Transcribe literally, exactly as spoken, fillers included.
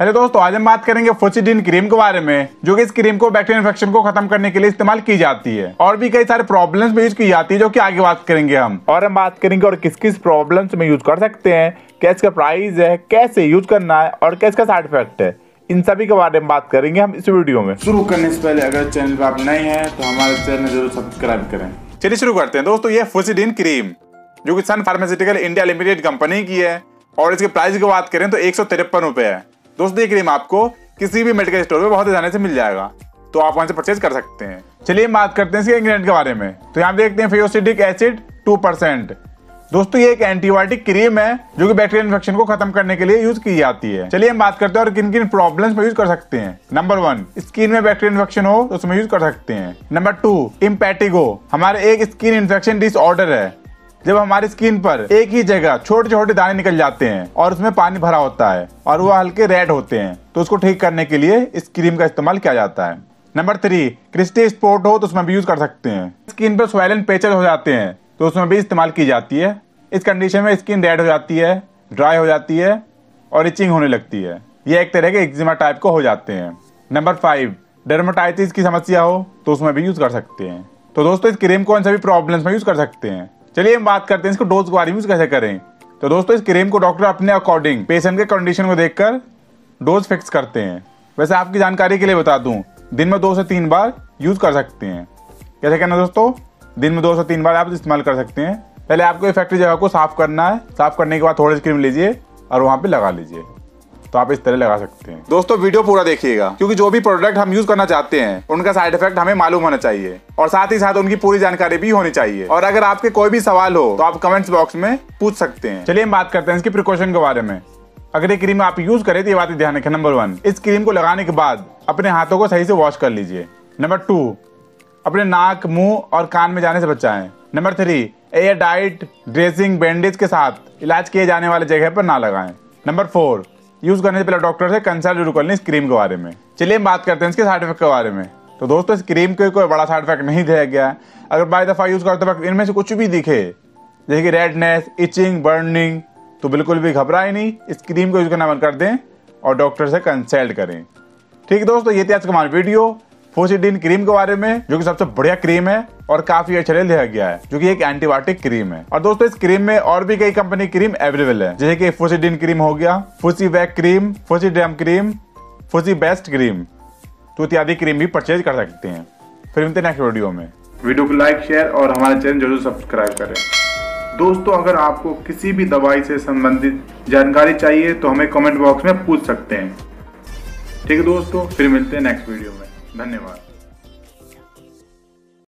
Hello दोस्तों, आज हम बात करेंगे फ्यूसिडिन क्रीम के बारे में, जो कि इस क्रीम को बैक्टीरियल इन्फेक्शन को खत्म करने के लिए इस्तेमाल की जाती है और भी कई सारे प्रॉब्लम्स में यूज की जाती है, जो कि आगे बात करेंगे हम। और हम बात करेंगे और किस किस प्रॉब्लम्स में यूज कर सकते हैं, क्या इसका प्राइस है, कैसे यूज करना है और क्या इसका साइड इफेक्ट है, इन सभी के बारे में बात करेंगे हम इस वीडियो में। शुरू करने से पहले अगर चैनल पर आप नए हैं तो हमारे चैनल जरूर सब्सक्राइब करें। चलिए शुरू करते हैं दोस्तों। ये फ्यूसिडिन क्रीम जो कि सन फार्मास्यूटिकल इंडिया लिमिटेड कंपनी की है और इसके प्राइस की बात करें तो एक सौ तिरपन रुपये है। दोस्तों ये क्रीम आपको किसी भी मेडिकल स्टोर पे बहुत आसानी से मिल जाएगा, तो आप वहां से परचेज कर सकते हैं। चलिए बात करते हैं इसके इंग्रेडिएंट के बारे में। तो यहाँ देखते हैं फ्यूसिडिक एसिड टू परसेंट। दोस्तों ये एक एंटीबायोटिक क्रीम है जो कि बैक्टीरियल इन्फेक्शन को खत्म करने के लिए यूज की जाती है। चलिए हम बात करते हैं और किन किन प्रॉब्लम्स में यूज कर सकते हैं। नंबर वन, स्किन में बैक्टीरियल इन्फेक्शन हो तो उसमें यूज कर सकते हैं। नंबर टू, इम्पेटिगो हमारे एक स्किन इन्फेक्शन डिसऑर्डर है, जब हमारी स्किन पर एक ही जगह छोटे छोटे दाने निकल जाते हैं और उसमें पानी भरा होता है और वो हल्के रेड होते हैं, तो उसको ठीक करने के लिए इस क्रीम का इस्तेमाल किया जाता है। नंबर थ्री, क्रिस्टी स्पॉट हो तो उसमें भी यूज कर सकते हैं। स्किन पर स्वेलन पैचेस हो जाते हैं तो उसमें भी इस्तेमाल की जाती है। इस कंडीशन में स्किन रेड हो जाती है, ड्राई हो जाती है और इचिंग होने लगती है। ये एक तरह के एक्जिमा टाइप को हो जाते हैं। नंबर फाइव, डरमाटाइटिस की समस्या हो तो उसमें भी यूज कर सकते हैं। तो दोस्तों इस क्रीम को इन सभी प्रॉब्लम्स में यूज कर सकते हैं। चलिए हम बात करते हैं इसको डोज के बारे में कैसे करें। तो दोस्तों इस क्रीम को डॉक्टर अपने अकॉर्डिंग पेशेंट के कंडीशन को देखकर डोज फिक्स करते हैं। वैसे आपकी जानकारी के लिए बता दूं, दिन में दो से तीन बार यूज कर सकते हैं। कैसे करना दोस्तों, दिन में दो से तीन बार आप इस्तेमाल कर सकते हैं। पहले आपको इफेक्टिव जगह को साफ करना है, साफ करने के बाद थोड़ी सी क्रीम लीजिए और वहाँ पर लगा लीजिए, तो आप इस तरह लगा सकते हैं। दोस्तों वीडियो पूरा देखिएगा, क्योंकि जो भी प्रोडक्ट हम यूज करना चाहते हैं उनका साइड इफेक्ट हमें मालूम होना चाहिए और साथ ही साथ उनकी पूरी जानकारी भी होनी चाहिए। और अगर आपके कोई भी सवाल हो तो आप कमेंट्स बॉक्स में पूछ सकते हैं। चलिए हम बात करते हैं इसकी प्रिकॉशन के बारे में। अगर ये क्रीम आप यूज करें तो ये बात ध्यान रखें। नंबर वन, इस क्रीम को लगाने के बाद अपने हाथों को सही से वॉश कर लीजिए। नंबर टू, अपने नाक, मुंह और कान में जाने से बचाएं। Number three, air diet, dressing, bandage के साथ इलाज किए जाने वाले जगह पर ना लगाएं। नंबर फोर, यूज करने से पहले डॉक्टर से कंसल्ट जरूर कर लें इस क्रीम के बारे में। चलिए हम बात करते हैं इसके साइड इफेक्ट के बारे में। तो दोस्तों इस क्रीम के कोई बड़ा साइड इफेक्ट नहीं दिया गया है। अगर बाई दफा यूज करते वक्त इनमें से कुछ भी दिखे, जैसे कि रेडनेस, इचिंग, बर्निंग, तो बिल्कुल भी घबराए नहीं, इस क्रीम को यूज करना बंद कर दें और डॉक्टर से कंसल्ट करें। ठीक है दोस्तों, ये थी आज की हमारी वीडियो फ्यूसिडिन क्रीम के बारे में, जो कि सबसे बढ़िया क्रीम है और काफी अच्छा लिया गया है, जो कि एक एंटीबायोटिक क्रीम है। और दोस्तों इस क्रीम में और भी कई कंपनी क्रीम अवेलेबल है, जैसे कि फ्यूसिडिन क्रीम हो गया, फुसीवैक cream, Fusiderm cream, फुसी best cream, तो इत्यादि क्रीम भी परचेज कर सकते हैं। फिर मिलते हैं नेक्स्ट वीडियो में। वीडियो को लाइक, शेयर और हमारे चैनल जरूर सब्सक्राइब करें। दोस्तों अगर आपको किसी भी दवाई से संबंधित जानकारी चाहिए तो हमें कमेंट बॉक्स में पूछ सकते हैं। ठीक है दोस्तों, फिर मिलते हैं नेक्स्ट वीडियो में। धन्यवाद।